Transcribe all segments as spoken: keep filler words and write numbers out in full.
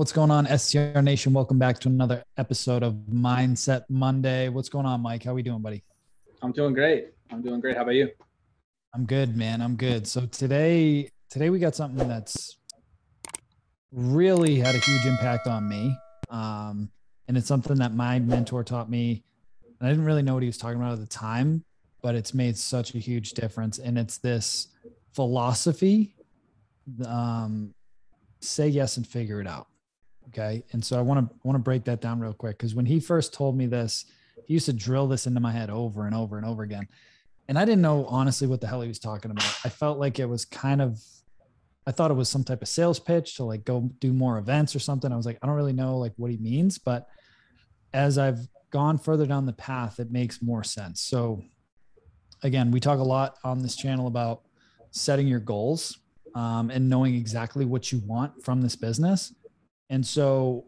What's going on, S C R Nation? Welcome back to another episode of Mindset Monday. What's going on, Mike? How are we doing, buddy? I'm doing great. I'm doing great. How about you? I'm good, man. I'm good. So today, today we got something that's really had a huge impact on me. Um, and it's something that my mentor taught me. And I didn't really know what he was talking about at the time, but it's made such a huge difference. And it's this philosophy, um, say yes and figure it out. Okay. And so I want to, I want to break that down real quick. Cause when he first told me this, he used to drill this into my head over and over and over again. And I didn't know honestly what the hell he was talking about. I felt like it was kind of, I thought it was some type of sales pitch to like go do more events or something. I was like, I don't really know like what he means, but as I've gone further down the path, it makes more sense. So again, we talk a lot on this channel about setting your goals um, and knowing exactly what you want from this business. And so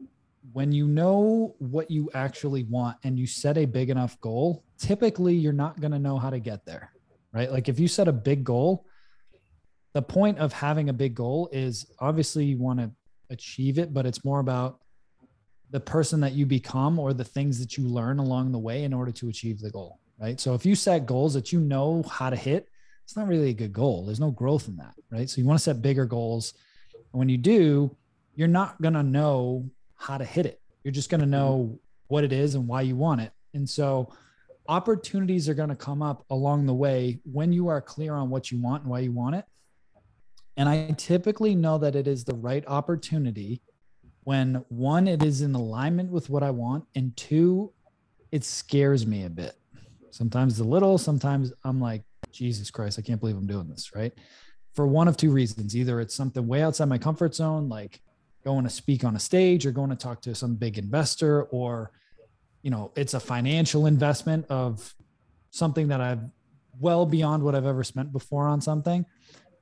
when you know what you actually want and you set a big enough goal, typically you're not going to know how to get there, right? Like if you set a big goal, the point of having a big goal is obviously you want to achieve it, but it's more about the person that you become or the things that you learn along the way in order to achieve the goal, right? So if you set goals that you know how to hit, it's not really a good goal. There's no growth in that, right? So you want to set bigger goals. And when you do, you're not going to know how to hit it. You're just going to know what it is and why you want it. And so opportunities are going to come up along the way when you are clear on what you want and why you want it. And I typically know that it is the right opportunity when one, it is in alignment with what I want. And two, it scares me a bit. Sometimes a little, sometimes I'm like, Jesus Christ, I can't believe I'm doing this, right? For one of two reasons. Either it's something way outside my comfort zone, like going to speak on a stage or going to talk to some big investor, or, you know, it's a financial investment of something that I've well beyond what I've ever spent before on something,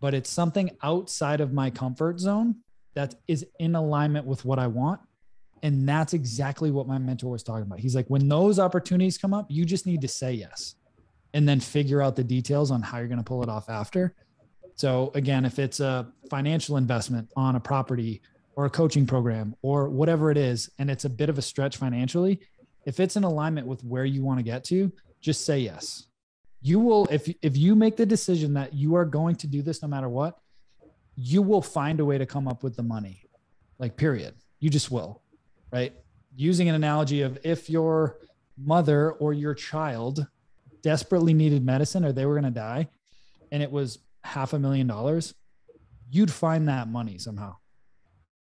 but it's something outside of my comfort zone that is in alignment with what I want. And that's exactly what my mentor was talking about. He's like, when those opportunities come up, you just need to say yes, and then figure out the details on how you're going to pull it off after. So again, if it's a financial investment on a property or a coaching program or whatever it is, and it's a bit of a stretch financially, if it's in alignment with where you want to get to, just say yes. You will, if, if you make the decision that you are going to do this no matter what, you will find a way to come up with the money, like period. You just will, right? Using an analogy of if your mother or your child desperately needed medicine or they were going to die and it was half a million dollars, you'd find that money somehow,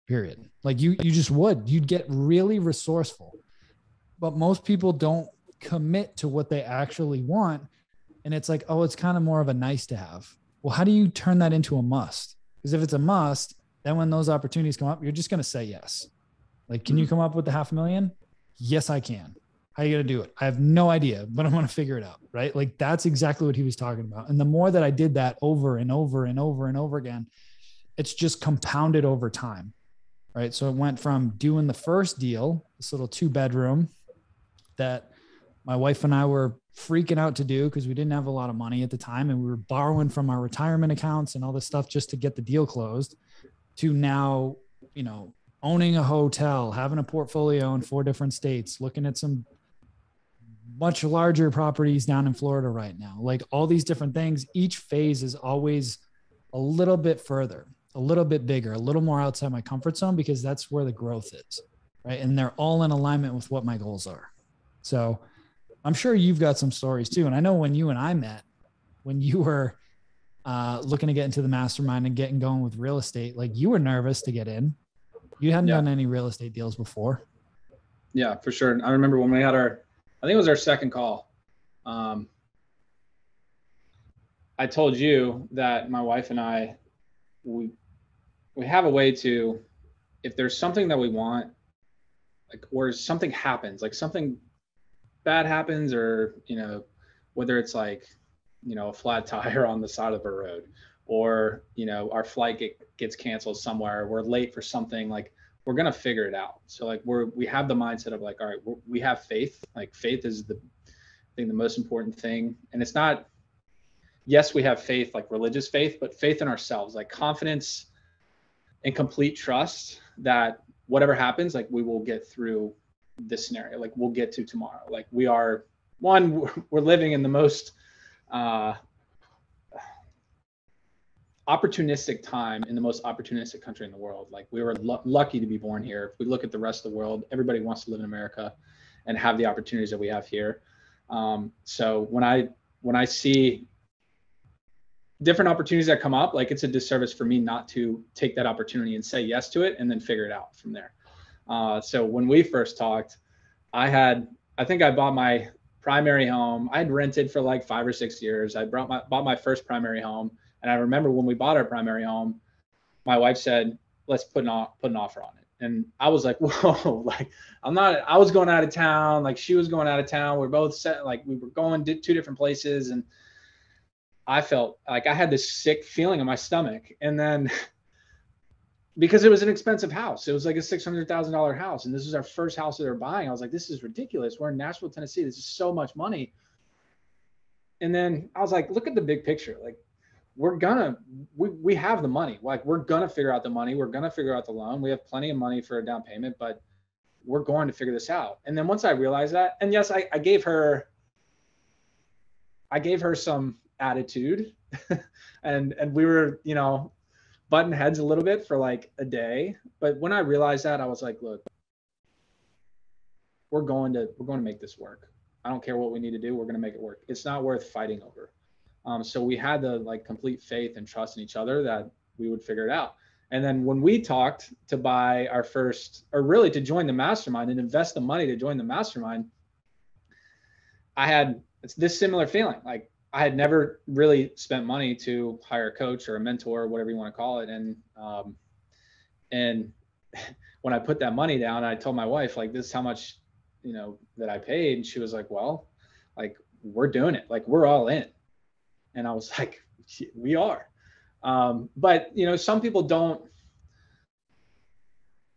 period. Like you, you just would, you'd get really resourceful, but most people don't commit to what they actually want. And it's like, oh, it's kind of more of a nice to have. Well, how do you turn that into a must? Because if it's a must, then when those opportunities come up, you're just going to say yes. Like, can you come up with the half a million? Yes, I can. How are you going to do it? I have no idea, but I'm going to figure it out, right? Like that's exactly what he was talking about. And the more that I did that over and over and over and over again, it's just compounded over time, right? So it went from doing the first deal, this little two bedroom that my wife and I were freaking out to do because we didn't have a lot of money at the time. And we were borrowing from our retirement accounts and all this stuff just to get the deal closed, to now, you know, owning a hotel, having a portfolio in four different states, looking at some much larger properties down in Florida right now, like all these different things. Each phase is always a little bit further, a little bit bigger, a little more outside my comfort zone, because that's where the growth is, right? And they're all in alignment with what my goals are. So I'm sure you've got some stories too. And I know when you and I met, when you were uh, looking to get into the mastermind and getting going with real estate, like you were nervous to get in. You hadn't yeah. done any real estate deals before. Yeah, for sure. I remember when we had our, I think it was our second call. Um, I told you that my wife and I, we, we have a way to, if there's something that we want, like, or something happens, like something bad happens, or, you know, whether it's like, you know, a flat tire on the side of the road, or, you know, our flight get, gets canceled somewhere, we're late for something, like, we're going to figure it out. So like we're, we have the mindset of like, all right, we're, we have faith. Like faith is the thing, the most important thing. And it's not, yes, we have faith, like religious faith, but faith in ourselves, like confidence and complete trust that whatever happens, like we will get through this scenario. Like we'll get to tomorrow. Like we are one, we're living in the most uh, opportunistic time in the most opportunistic country in the world. Like we were l- lucky to be born here. If we look at the rest of the world, everybody wants to live in America and have the opportunities that we have here. Um, so when I, when I see different opportunities that come up, like it's a disservice for me not to take that opportunity and say yes to it and then figure it out from there. Uh, so when we first talked, I had, I think I bought my primary home. I'd rented for like five or six years. I brought my, bought my first primary home. And I remember when we bought our primary home, my wife said, let's put an, put an offer on it. And I was like, whoa, like I'm not, I was going out of town. Like she was going out of town. We're both set, like we were going to two different places. And I felt like I had this sick feeling in my stomach. And then because it was an expensive house, it was like a six hundred thousand dollars house. And this was our first house that they're buying. I was like, this is ridiculous. We're in Nashville, Tennessee. This is so much money. And then I was like, look at the big picture. Like we're gonna, we, we have the money. Like we're gonna figure out the money. We're gonna figure out the loan. We have plenty of money for a down payment, but we're going to figure this out. And then once I realized that, and yes, I, I gave her, I gave her some attitude and, and we were, you know, button heads a little bit for like a day. But when I realized that, I was like, look, we're going to, we're going to make this work. I don't care what we need to do. We're going to make it work. It's not worth fighting over. Um, so we had the like complete faith and trust in each other that we would figure it out. And then when we talked to buy our first, or really to join the mastermind and invest the money to join the mastermind, I had this similar feeling. Like I had never really spent money to hire a coach or a mentor or whatever you want to call it. And, um, and when I put that money down, I told my wife, like, this is how much, you know, that I paid. And she was like, well, like, we're doing it. Like, we're all in. And I was like, we are. Um, but, you know, some people don't,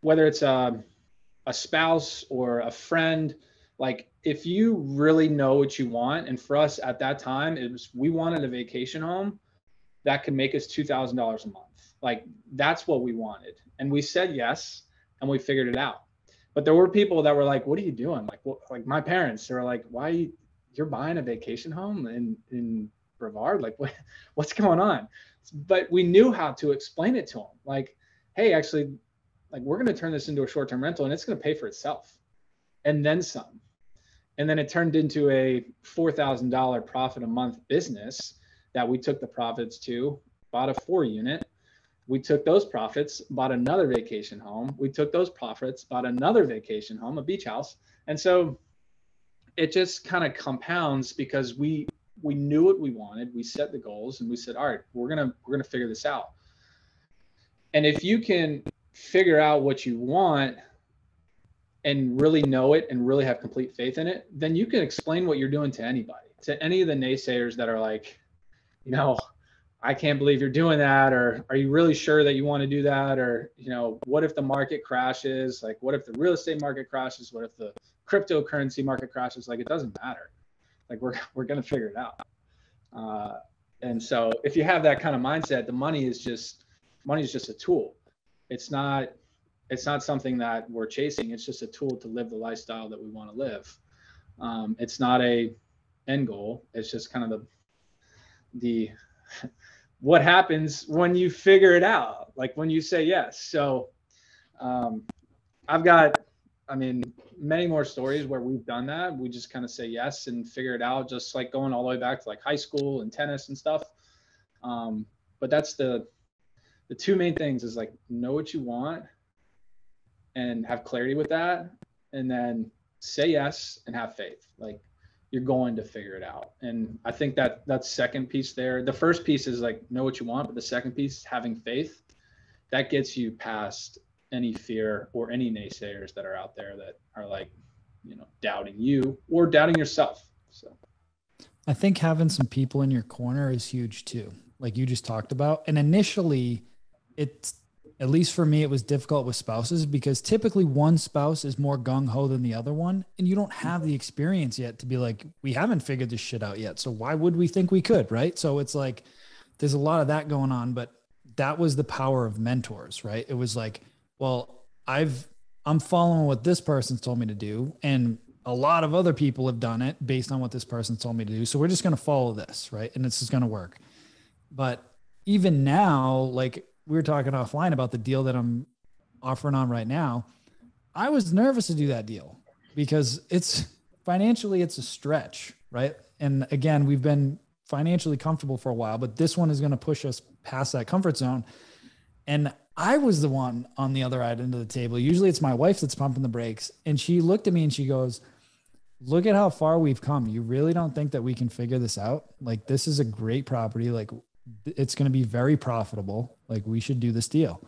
whether it's a, a spouse or a friend, like, if you really know what you want, and for us at that time, it was, we wanted a vacation home that could make us two thousand dollars a month. Like that's what we wanted. And we said yes, and we figured it out. But there were people that were like, what are you doing? Like, well, like my parents, they were like, why are you, you're buying a vacation home in, in Brevard? Like what, what's going on? But we knew how to explain it to them. Like, hey, actually, like we're going to turn this into a short-term rental and it's going to pay for itself. And then some. And then it turned into a four thousand dollars profit a month business that we took the profits to, bought a four unit. We took those profits, bought another vacation home. We took those profits, bought another vacation home, a beach house. And so it just kind of compounds because we we knew what we wanted. We set the goals and we said, all right, we're gonna we're gonna figure this out. And if you can figure out what you want and really know it and really have complete faith in it, then you can explain what you're doing to anybody, to any of the naysayers that are like, you know, I can't believe you're doing that. Or are you really sure that you want to do that? Or, you know, what if the market crashes? Like, what if the real estate market crashes? What if the cryptocurrency market crashes? Like, it doesn't matter. Like, we're, we're going to figure it out. Uh, and so if you have that kind of mindset, the money is just, money is just a tool. It's not, It's not something that we're chasing. It's just a tool to live the lifestyle that we want to live. Um, it's not a end goal. It's just kind of the, the, what happens when you figure it out, like when you say yes. So um, I've got, I mean, many more stories where we've done that. We just kind of say yes and figure it out, just like going all the way back to like high school and tennis and stuff. Um, but that's the, the two main things is like, know what you want and have clarity with that, and then say yes and have faith. Like you're going to figure it out. And I think that that second piece there, the first piece is like know what you want, but the second piece, having faith, that gets you past any fear or any naysayers that are out there that are like, you know, doubting you or doubting yourself. So I think having some people in your corner is huge too, like you just talked about. And initially it's, at least for me, it was difficult with spouses because typically one spouse is more gung-ho than the other one. And you don't have the experience yet to be like, we haven't figured this shit out yet. So why would we think we could, right? So it's like, there's a lot of that going on, but that was the power of mentors, right? It was like, well, I've I'm following what this person's told me to do. And a lot of other people have done it based on what this person's told me to do. So we're just going to follow this, right? And this is going to work. But even now, like we were talking offline about the deal that I'm offering on right now, I was nervous to do that deal because it's financially, it's a stretch, right? And again, we've been financially comfortable for a while, but this one is going to push us past that comfort zone. And I was the one on the other end of the table. Usually it's my wife that's pumping the brakes. And she looked at me and she goes, look at how far we've come. You really don't think that we can figure this out? Like, this is a great property. Like, it's going to be very profitable. Like, we should do this deal.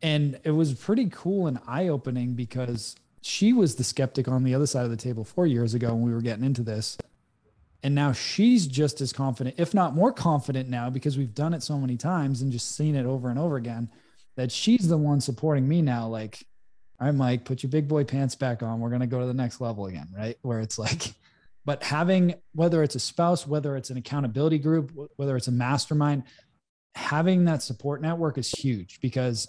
And it was pretty cool and eye-opening because she was the skeptic on the other side of the table four years ago when we were getting into this. And now she's just as confident, if not more confident now, because we've done it so many times and just seen it over and over again, that she's the one supporting me now. Like, all right, Mike, put your big boy pants back on. We're going to go to the next level again, right? Where it's like, but having, whether it's a spouse, whether it's an accountability group, whether it's a mastermind, having that support network is huge, because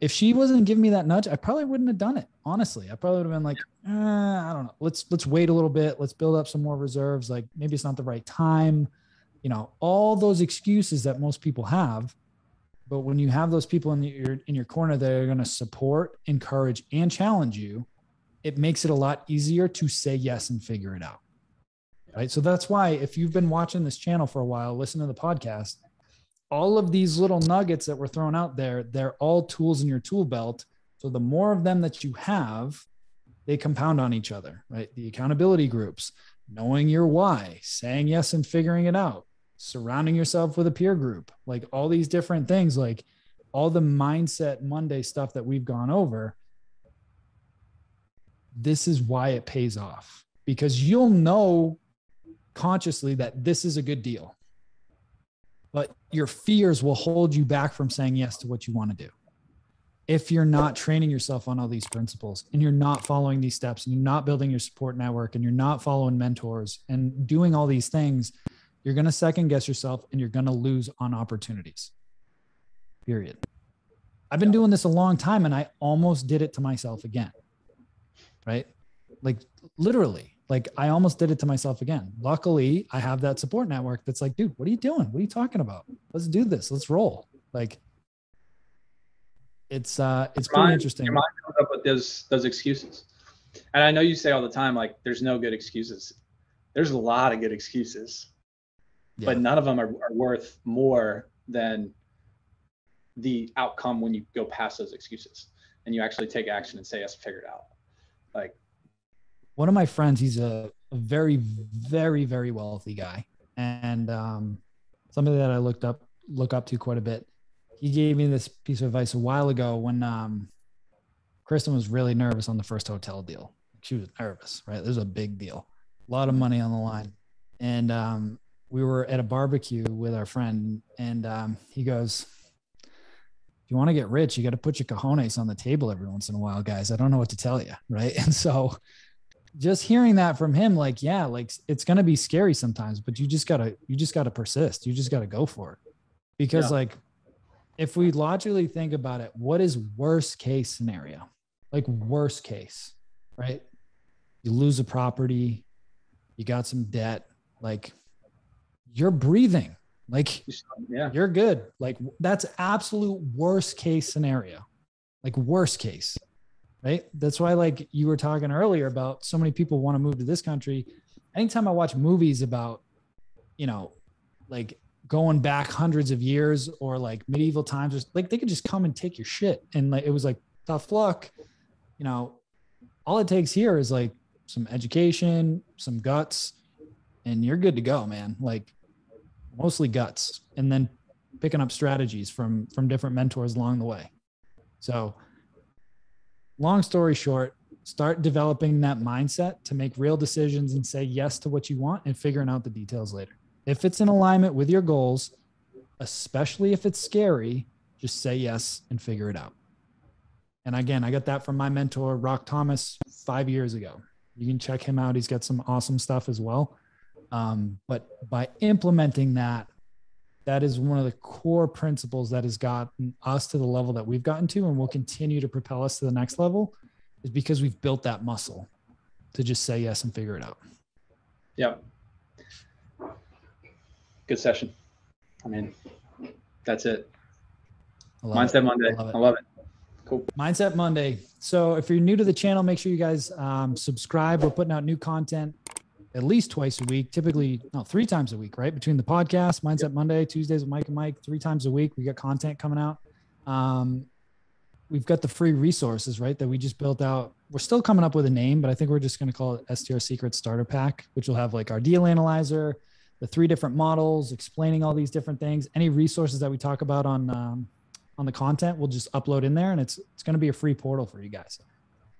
if she wasn't giving me that nudge, I probably wouldn't have done it. Honestly, I probably would have been like, eh, I don't know. Let's, let's wait a little bit. Let's build up some more reserves. Like, maybe it's not the right time, you know, all those excuses that most people have. But when you have those people in your, in your corner that are going to support, encourage, and challenge you, it makes it a lot easier to say yes and figure it out. Right. So that's why, if you've been watching this channel for a while, listen to the podcast, all of these little nuggets that were thrown out there, they're all tools in your tool belt. So the more of them that you have, they compound on each other, right? The accountability groups, knowing your why, saying yes and figuring it out, surrounding yourself with a peer group, like all these different things, like all the Mindset Monday stuff that we've gone over. This is why it pays off, because you'll know consciously that this is a good deal, but your fears will hold you back from saying yes to what you want to do. If you're not training yourself on all these principles, and you're not following these steps, and you're not building your support network, and you're not following mentors and doing all these things, you're going to second guess yourself and you're going to lose on opportunities. Period. I've been doing this a long time and I almost did it to myself again, right? Like, literally. Like, I almost did it to myself again. Luckily, I have that support network that's like, dude, what are you doing? What are you talking about? Let's do this. Let's roll. Like, it's uh, it's your pretty mind, interesting. Your mind comes up with those those excuses, and I know you say all the time, like, there's no good excuses. There's a lot of good excuses, yeah. But none of them are, are worth more than the outcome when you go past those excuses and you actually take action and say yes, figure it out. Like, one of my friends, he's a, a very, very, very wealthy guy. And um, somebody that I looked up, look up to quite a bit. He gave me this piece of advice a while ago when um, Kristen was really nervous on the first hotel deal. She was nervous, right? This was a big deal, a lot of money on the line. And um, we were at a barbecue with our friend, and um, he goes, if you want to get rich, you got to put your cojones on the table every once in a while, guys. I don't know what to tell you, right? And so just hearing that from him, like, yeah, like, it's going to be scary sometimes, but you just gotta, you just gotta persist. You just gotta go for it. Because yeah. Like, if we logically think about it, what is worst case scenario? Like, worst case, right? You lose a property, you got some debt, like, you're breathing, like, yeah. You're good. Like, that's absolute worst case scenario, like worst case. Right. That's why, like you were talking earlier about, so many people want to move to this country. Anytime I watch movies about, you know, like going back hundreds of years or like medieval times, just like, they could just come and take your shit. And like, it was like tough luck, you know. All it takes here is like some education, some guts, and you're good to go, man. Like, mostly guts, and then picking up strategies from, from different mentors along the way. So, long story short, start developing that mindset to make real decisions and say yes to what you want, and figuring out the details later. If it's in alignment with your goals, especially if it's scary, just say yes and figure it out. And again, I got that from my mentor, Rock Thomas, five years ago. You can check him out. He's got some awesome stuff as well. Um, but by implementing that, that is one of the core principles that has gotten us to the level that we've gotten to, and will continue to propel us to the next level. is because we've built that muscle to just say yes and figure it out. Yeah. Good session. I mean, that's it. Mindset Monday. I love it. Cool. Mindset Monday. So if you're new to the channel, make sure you guys um, subscribe. We're putting out new content at least twice a week, typically no, three times a week, right? Between the podcast, Mindset yep. Monday, Tuesdays with Mike and Mike, three times a week, we got content coming out. Um, we've got the free resources, right? That we just built out. We're still coming up with a name, but I think we're just going to call it S T R Secret Starter Pack, which will have like our deal analyzer, the three different models, explaining all these different things. Any resources that we talk about on, um, on the content, we'll just upload in there, and it's, it's going to be a free portal for you guys.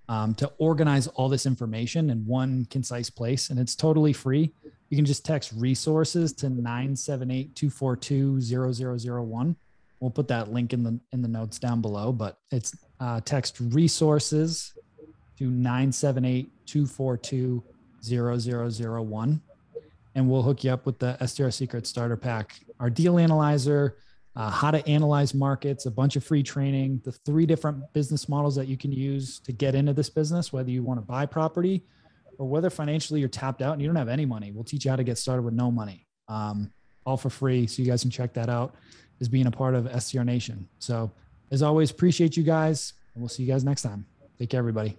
Um, to organize all this information in one concise place. And it's totally free. You can just text resources to nine seven eight, two four two, zero zero zero one. We'll put that link in the, in the notes down below, but it's uh, text resources to nine seven eight, two four two, zero zero zero one. And we'll hook you up with the S T R Secret Starter Pack, our deal analyzer, Uh, how to analyze markets, a bunch of free training, the three different business models that you can use to get into this business, whether you want to buy property or whether financially you're tapped out and you don't have any money. We'll teach you how to get started with no money, um, all for free. So you guys can check that out as being a part of S C R Nation. So as always, appreciate you guys, and we'll see you guys next time. Take care, everybody.